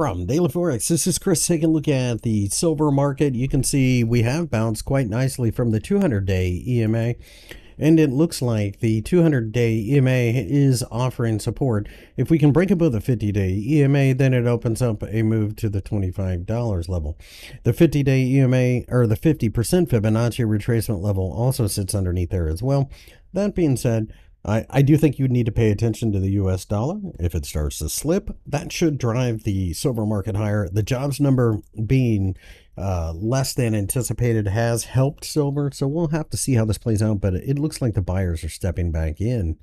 From Daily Forex, this is Chris taking a look at the silver market. You can see we have bounced quite nicely from the 200-day EMA, and it looks like the 200-day EMA is offering support. If we can break above the 50-day EMA, then it opens up a move to the $25 level. The 50-day EMA, or the 50% Fibonacci retracement level, also sits underneath there as well. That being said, I do think you need to pay attention to the US dollar. If it starts to slip, that should drive the silver market higher. The jobs number being less than anticipated has helped silver, so we'll have to see how this plays out, but it looks like the buyers are stepping back in.